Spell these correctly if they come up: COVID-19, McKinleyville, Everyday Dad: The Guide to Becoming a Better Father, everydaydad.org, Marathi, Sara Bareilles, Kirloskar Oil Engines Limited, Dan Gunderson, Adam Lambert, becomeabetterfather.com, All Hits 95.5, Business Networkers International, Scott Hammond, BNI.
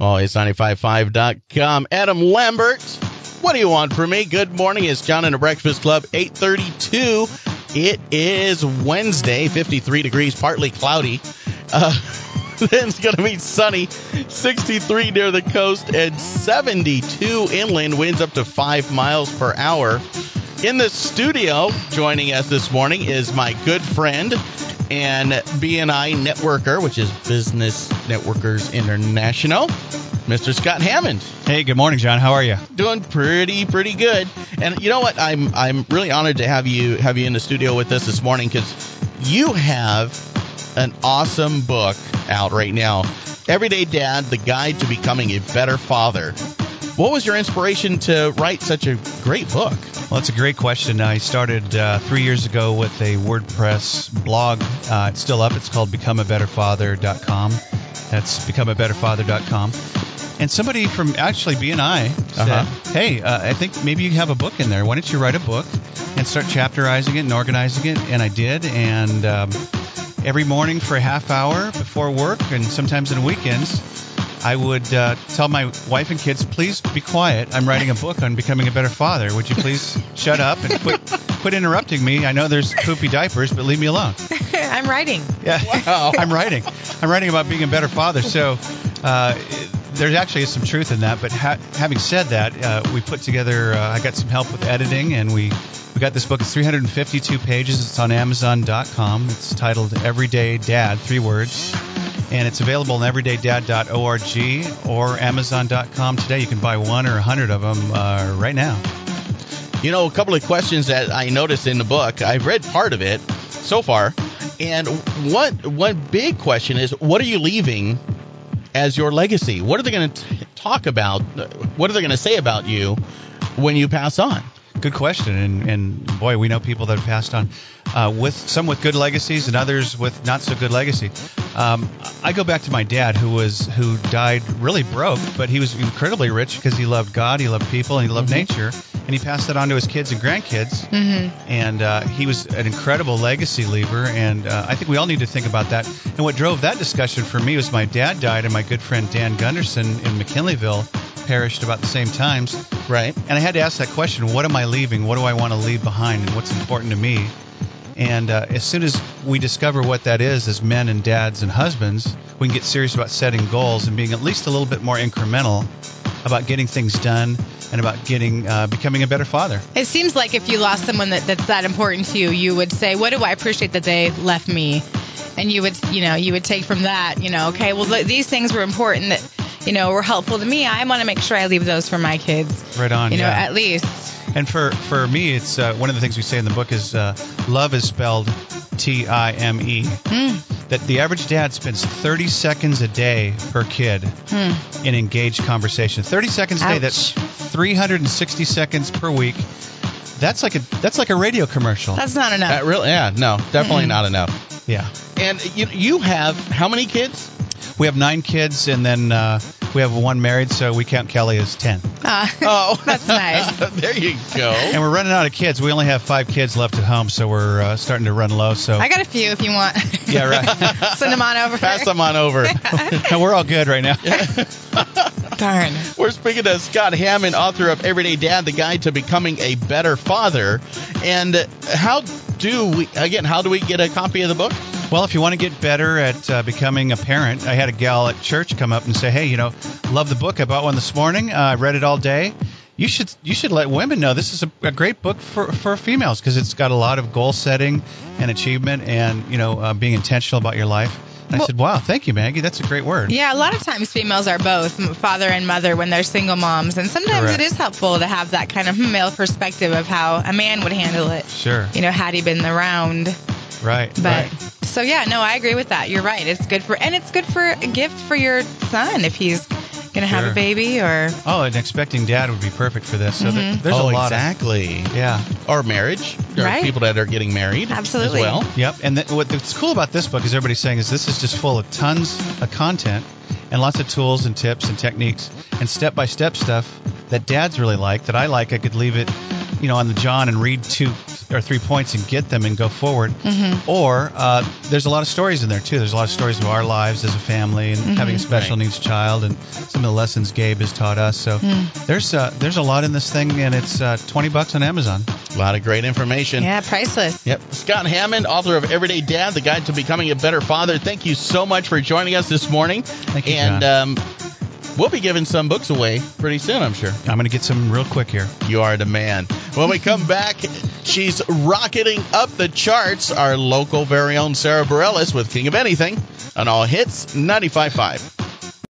allhits955.com. Adam Lambert, what do you want from me? Good morning. It's John and the Breakfast Club, 8:32. It is Wednesday, 53 degrees, partly cloudy. It's going to be sunny, 63 near the coast and 72 inland, winds up to 5 miles per hour. In the studio, joining us this morning is my good friend and BNI networker, which is Business Networkers International, Mr. Scott Hammond. Hey, good morning, John. How are you? Doing pretty good. And you know what? I'm really honored to have you in the studio with us this morning, because you have an awesome book out right now, Everyday Dad: The Guide to Becoming a Better Father. What was your inspiration to write such a great book? Well, that's a great question. I started 3 years ago with a WordPress blog. It's still up. It's called becomeabetterfather.com. That's becomeabetterfather.com. And somebody from actually BNI said, hey, I think maybe you have a book in there. Why don't you write a book and start chapterizing it and organizing it? And I did. And every morning for a half hour before work and sometimes on weekends, I would tell my wife and kids, please be quiet. I'm writing a book on becoming a better father. Would you please shut up and quit interrupting me? I know there's poopy diapers, but leave me alone. I'm writing. Yeah, wow. I'm writing about being a better father. So there actually is some truth in that. But having said that, we put together, I got some help with editing, and we got this book. It's 352 pages. It's on Amazon.com. It's titled Everyday Dad, 3 words. And it's available on everydaydad.org or Amazon.com today. You can buy one or 100 of them right now. You know, a couple of questions that I noticed in the book. I've read part of it so far. And one big question is, what are you leaving as your legacy? What are they going to talk about? What are they going to say about you when you pass on? Good question, and boy, we know people that have passed on, with some with good legacies and others with not so good legacy. I go back to my dad, who died really broke, but he was incredibly rich because he loved God, he loved people, and he loved nature, and he passed that on to his kids and grandkids. And he was an incredible legacy leaver, and I think we all need to think about that. And what drove that discussion for me was my dad died, and my good friend Dan Gunderson in McKinleyville perished about the same times. Right. And I had to ask that question, what am I leaving? What do I want to leave behind, and what's important to me? And as soon as we discover what that is as men and dads and husbands, we can get serious about setting goals and being at least a little bit more incremental about getting things done and about becoming a better father. It seems like if you lost someone that's that important to you, you would say, what do I appreciate that they left me? And you would take from that, okay, well, these things were important that were helpful to me. I want to make sure I leave those for my kids. Right on. Yeah. At least. And for me, it's one of the things we say in the book is love is spelled T-I-M-E. That the average dad spends 30 seconds a day per kid in engaged conversation. 30 seconds a day. That's 360 seconds per week. That's like a radio commercial. That's not enough. Definitely not enough. Yeah. And you have how many kids? We have 9 kids, and then we have 1 married, so we count Kelly as 10. That's nice. There you go. And we're running out of kids. We only have 5 kids left at home, so we're starting to run low. So I got a few if you want. Yeah, right. Send them on over. Pass them on over. No, we're all good right now. Darn. We're speaking to Scott Hammond, author of Everyday Dad, The Guide to Becoming a Better Father. And how do we get a copy of the book? Well, if you want to get better at becoming a parent, I had a gal at church come up and say, hey, love the book. I bought one this morning. I read it all day. You should let women know this is a great book for females, because it's got a lot of goal setting and achievement and, being intentional about your life. I said, wow, thank you, Maggie. That's a great word. Yeah, a lot of times females are both father and mother when they're single moms. And sometimes Correct. It is helpful to have that kind of male perspective of how a man would handle it. Sure. Had he been around. Right. But so, yeah, no, I agree with that. You're right. It's good for, and it's good for a gift for your son if he's going to have a baby or. Oh, an expecting dad would be perfect for this. So there's a lot. Exactly. Yeah. Or marriage. There are people that are getting married. Absolutely. As well. Yep. And what's cool about this book is everybody's saying is this is just full of tons of content and lots of tools and tips and techniques and step-by-step stuff that dads really like, that I like. I could leave it on the John and read 2 or 3 points and get them and go forward. Mm-hmm. Or there's a lot of stories in there, too. There's a lot of stories of our lives as a family and mm-hmm. having a special needs child and some of the lessons Gabe has taught us. So there's a lot in this thing, and it's $20 on Amazon. A lot of great information. Yeah, priceless. Yep. Scott Hammond, author of Everyday Dad, The Guide to Becoming a Better Father. Thank you so much for joining us this morning. Thank you, John. We'll be giving some books away pretty soon, I'm sure. I'm going to get some real quick here. You are the man. When we come back, she's rocketing up the charts. Our local very own Sara Bareilles with King of Anything on All Hits 95.5.